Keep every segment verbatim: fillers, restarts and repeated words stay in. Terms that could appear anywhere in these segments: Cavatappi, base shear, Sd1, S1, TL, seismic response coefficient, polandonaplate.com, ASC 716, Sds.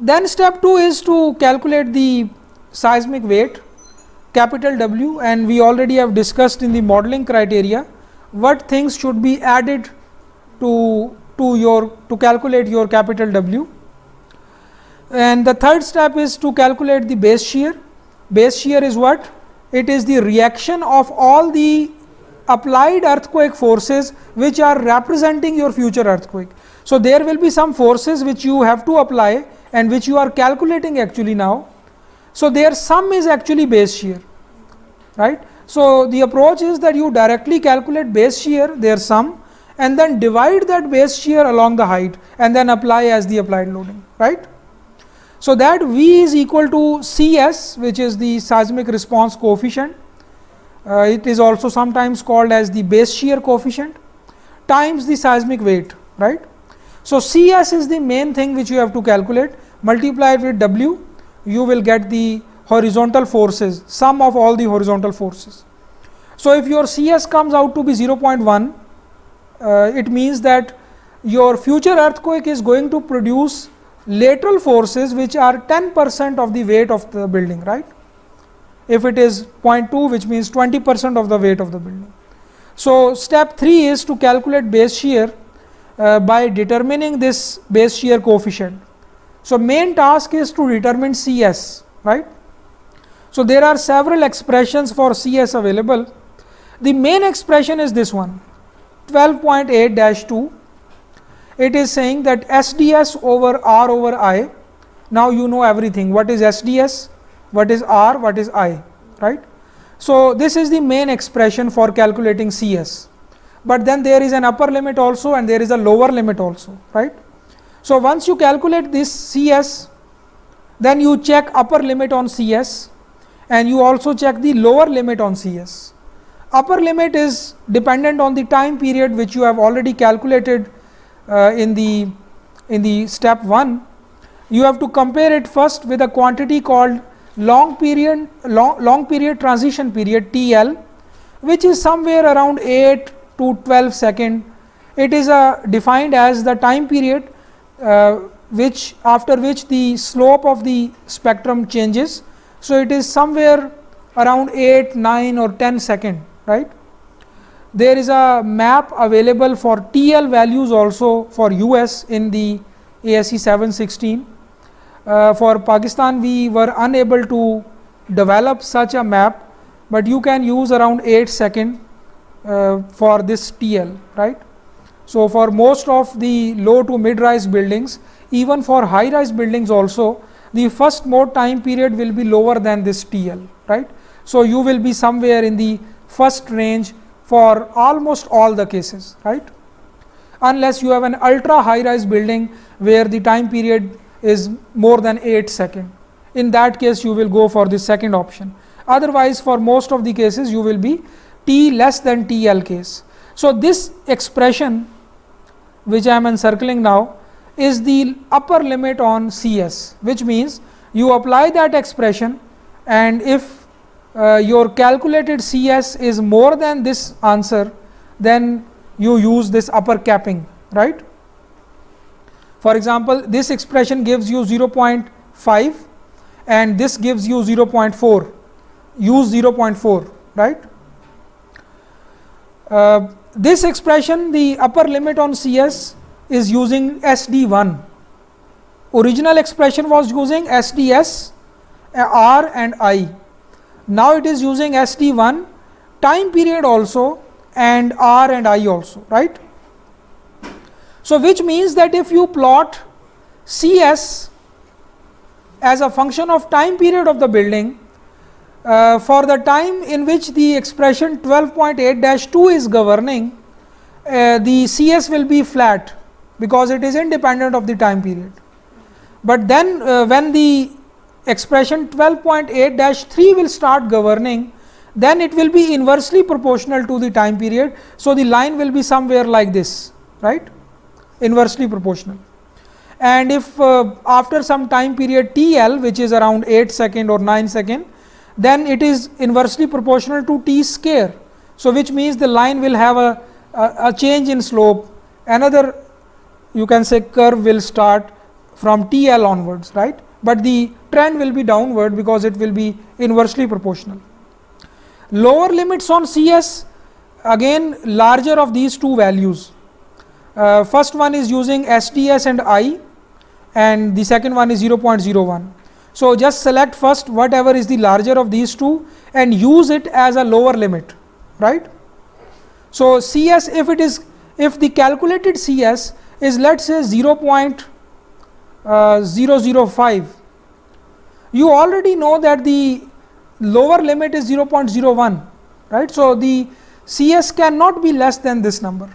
Then step two is to calculate the seismic weight capital W, and we already have discussed in the modeling criteria what things should be added to to your to calculate your capital W. And the third step is to calculate the base shear. Base shear is what? It is the reaction of all the applied earthquake forces which are representing your future earthquake. So there will be some forces which you have to apply and which you are calculating actually now. So their sum is actually base shear, right? So the approach is that you directly calculate base shear, their sum, and then divide that base shear along the height and then apply as the applied loading, right? So that V is equal to C S, which is the seismic response coefficient. Uh, it is also sometimes called as the base shear coefficient, times the seismic weight, right? So C S is the main thing which you have to calculate. Multiply it with W, you will get the horizontal forces, sum of all the horizontal forces. So if your C S comes out to be zero point one, uh, it means that your future earthquake is going to produce lateral forces which are ten percent of the weight of the building, right? If it is zero point two, which means twenty percent of the weight of the building. So step three is to calculate base shear uh, by determining this base shear coefficient. So main task is to determine C S, right? So there are several expressions for C S available. The main expression is this one, twelve point eight dash two. It is saying that S D S over R over I. Now you know everything. What is S D S? What is R? What is I? Right? So this is the main expression for calculating C S. But then there is an upper limit also, and there is a lower limit also, right? So once you calculate this C S, then you check upper limit on C S, and you also check the lower limit on C S. Upper limit is dependent on the time period which you have already calculated. Uh, in the in the step one, you have to compare it first with a quantity called long period long, long period transition period T L, which is somewhere around eight to twelve seconds. It is uh, defined as the time period uh, which after which the slope of the spectrum changes. So it is somewhere around eight, nine or ten seconds, right? There is a map available for T L values also for U S in the A S C seven sixteen. Uh, for Pakistan, we were unable to develop such a map, but you can use around eight seconds uh, for this T L, right? So for most of the low to mid-rise buildings, even for high-rise buildings also, the first mode time period will be lower than this T L, right? So you will be somewhere in the first range for almost all the cases, right? Unless you have an ultra high rise building where the time period is more than eight seconds. In that case, you will go for the second option. Otherwise, for most of the cases, you will be T less than T L case. So this expression, which I am encircling now, is the upper limit on C S, which means you apply that expression, and if Uh, your calculated C S is more than this answer, then you use this upper capping, right? For example, this expression gives you zero point five and this gives you zero point four. Use zero point four, right? Uh, this expression, the upper limit on C S, is using S D one. Original expression was using S D S, R and I. Now it is using S D one, time period also, and R and I also, right? So which means that if you plot C S as a function of time period of the building, uh, for the time in which the expression twelve point eight dash two is governing, uh, the C S will be flat because it is independent of the time period. But then uh, when the expression twelve point eight dash three will start governing, then it will be inversely proportional to the time period. So the line will be somewhere like this, right? Inversely proportional. And if uh, after some time period T L, which is around eight seconds or nine seconds, then it is inversely proportional to T square. So which means the line will have a, a, a change in slope. Another, you can say, curve will start from T L onwards, right? But the trend will be downward because it will be inversely proportional. Lower limits on C S, again larger of these two values. Uh, first one is using S D S and I, and the second one is zero point zero one. So just select first whatever is the larger of these two and use it as a lower limit, right? So C S, if it is, if the calculated C S is, let's say, zero point zero zero five, you already know that the lower limit is zero point zero one, right? So the C S cannot be less than this number.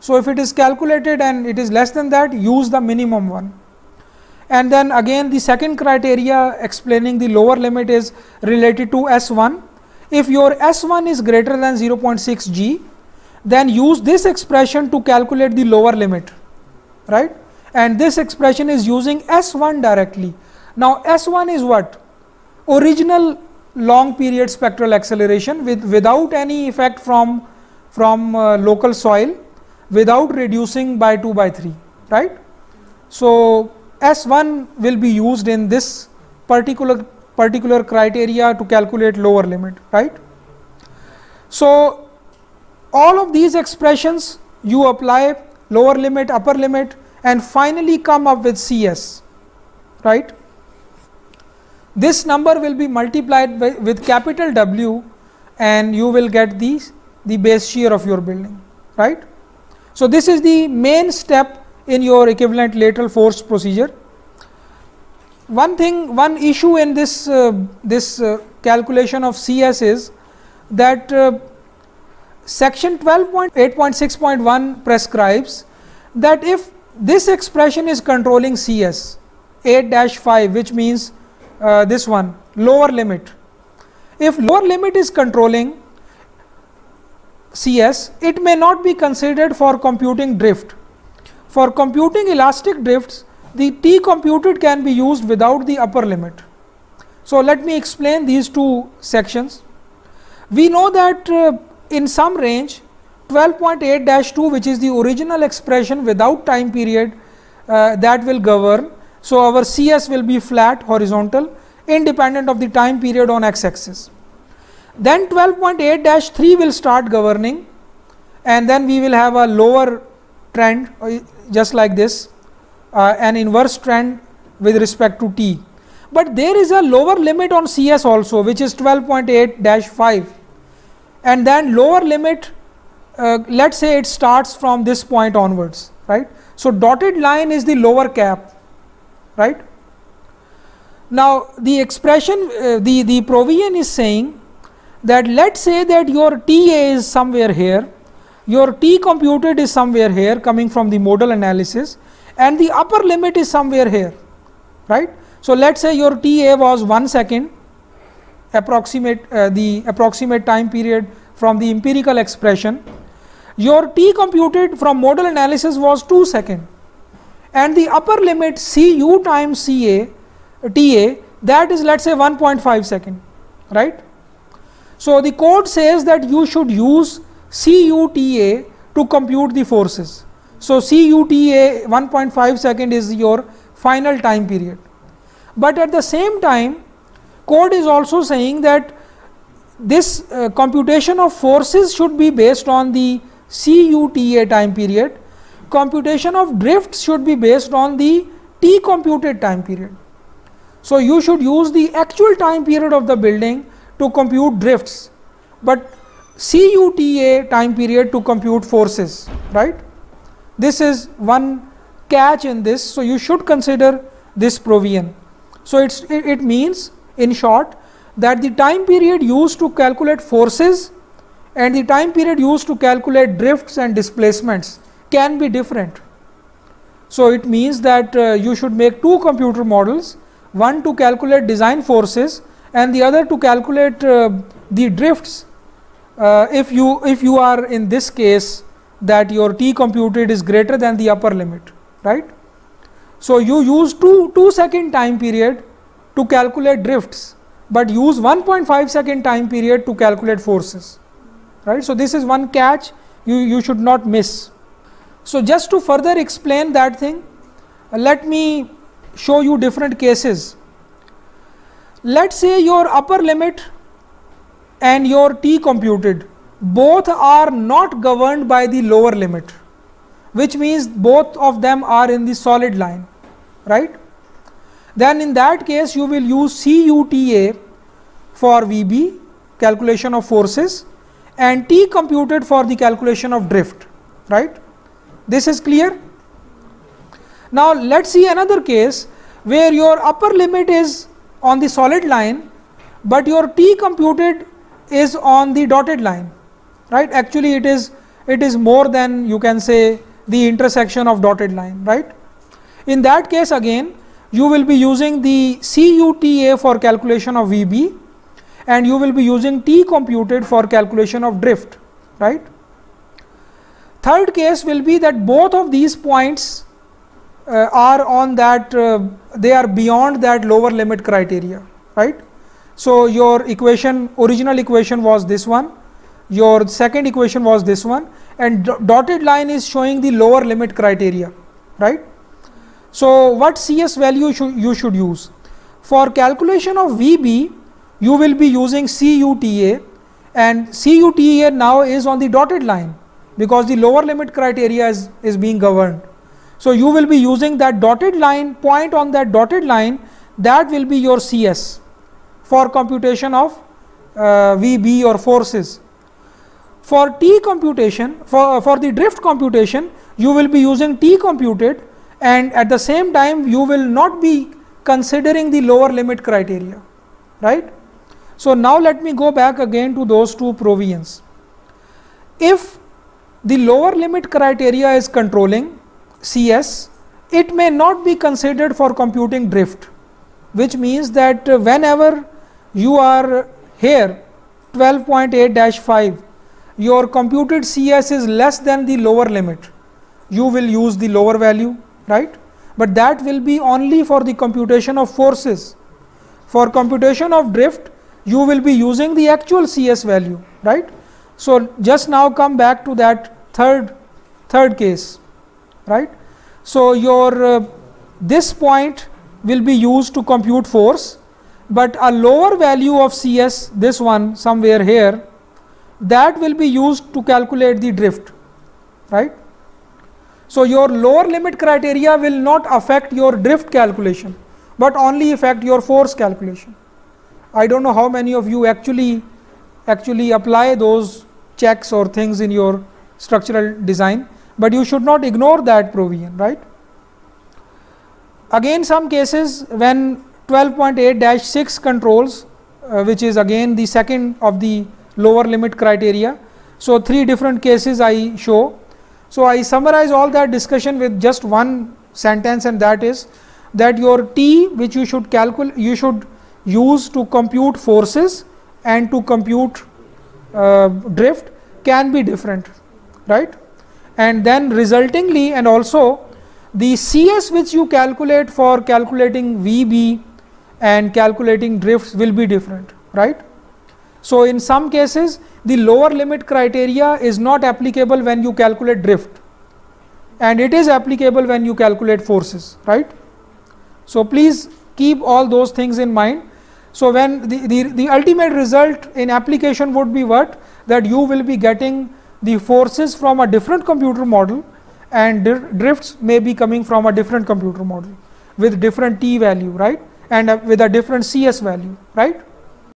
So if it is calculated and it is less than that, use the minimum one. And then again the second criteria explaining the lower limit is related to S one. If your S one is greater than zero point six G, then use this expression to calculate the lower limit, right? And this expression is using S one directly. Now S one is what? Original long period spectral acceleration with without any effect from from uh, local soil, without reducing by two by three, right? So S one will be used in this particular particular criteria to calculate lower limit, right? So all of these expressions you apply, lower limit, upper limit, and finally come up with C S, right? This number will be multiplied by, with capital W, and you will get these the base shear of your building, right? So this is the main step in your equivalent lateral force procedure. One thing, one issue in this uh, this uh, calculation of C S is that uh, section twelve point eight point six point one prescribes that if this expression is controlling C S, eight dash five, which means uh, this one, lower limit. If lower limit is controlling C S, it may not be considered for computing drift. For computing elastic drifts, the T computed can be used without the upper limit. So let me explain these two sections. We know that uh, in some range, twelve point eight dash two, which is the original expression without time period, uh, that will govern. So our C S will be flat, horizontal, independent of the time period on x-axis. Then twelve point eight dash three will start governing, and then we will have a lower trend, just like this, uh, an inverse trend with respect to T. But there is a lower limit on C S also, which is twelve point eight dash five, and then lower limit, uh, let's say it starts from this point onwards, right? So dotted line is the lower cap, right? Now the expression, uh, the, the provision is saying that let's say that your T A is somewhere here, your T computed is somewhere here coming from the modal analysis, and the upper limit is somewhere here, right? So let's say your T A was one second, approximate uh, the approximate time period from the empirical expression. Your T computed from modal analysis was two second, and the upper limit C U times C A, T A, that is, let's say, one point five second, right? So the code says that you should use C U T A to compute the forces. So C U T A one point five second is your final time period. But at the same time, code is also saying that this uh, computation of forces should be based on the C U T A time period. Computation of drifts should be based on the T computed time period. So you should use the actual time period of the building to compute drifts, but C U T A time period to compute forces, right? This is one catch in this, so you should consider this provision. So it's, it, it means, in short, that the time period used to calculate forces and the time period used to calculate drifts and displacements can be different. So it means that uh, you should make two computer models, one to calculate design forces and the other to calculate uh, the drifts. Uh, if you if you are in this case that your T computed is greater than the upper limit, right? So you use two two second time period to calculate drifts, but use one point five second time period to calculate forces, right? So this is one catch you you should not miss. So just to further explain that thing, uh, let me show you different cases. Let's say your upper limit and your t computed both are not governed by the lower limit, which means both of them are in the solid line, right? Then in that case you will use C U T A for V B, calculation of forces, and T computed for the calculation of drift, right? This is clear. Now let's see another case where your upper limit is on the solid line but your T computed is on the dotted line, right? Actually it is it is more than, you can say, the intersection of dotted line, right? In that case again you will be using the C U T A for calculation of V B and you will be using T computed for calculation of drift, right? Third case will be that both of these points uh, are on that, uh, they are beyond that lower limit criteria, right? So your equation, original equation was this one, your second equation was this one, and do- dotted line is showing the lower limit criteria, right? So what C S value should you should use? For calculation of V B you will be using C U T A, and C U T A now is on the dotted line because the lower limit criteria is, is being governed. So you will be using that dotted line, point on that dotted line, that will be your C S for computation of uh, V B or forces. For T computation, for, for the drift computation, you will be using T computed, and at the same time you will not be considering the lower limit criteria, right? So now let me go back again to those two provisions. If the lower limit criteria is controlling C S, it may not be considered for computing drift, which means that whenever you are here twelve point eight dash five, your computed C S is less than the lower limit, you will use the lower value, right? But that will be only for the computation of forces. For computation of drift you will be using the actual C S value, right? So just now come back to that third third case, right? So your uh, this point will be used to compute force, but a lower value of C S, this one somewhere here, that will be used to calculate the drift, right? So your lower limit criteria will not affect your drift calculation but only affect your force calculation. I don't know how many of you actually actually apply those checks or things in your structural design, but you should not ignore that provision, right? Again, some cases when twelve point eight dash six controls, uh, which is again the second of the lower limit criteria. So three different cases I show. So I summarize all that discussion with just one sentence, and that is that your T, which you should calculate, you should use to compute forces and to compute uh, drift, can be different, right? And then resultingly, and also the C S which you calculate for calculating V B and calculating drifts will be different, right? So in some cases the lower limit criteria is not applicable when you calculate drift, and it is applicable when you calculate forces, right? So please keep all those things in mind. So when the, the, the ultimate result in application would be what? That you will be getting the forces from a different computer model and drifts may be coming from a different computer model with different T value, right? And uh, with a different C S value, right?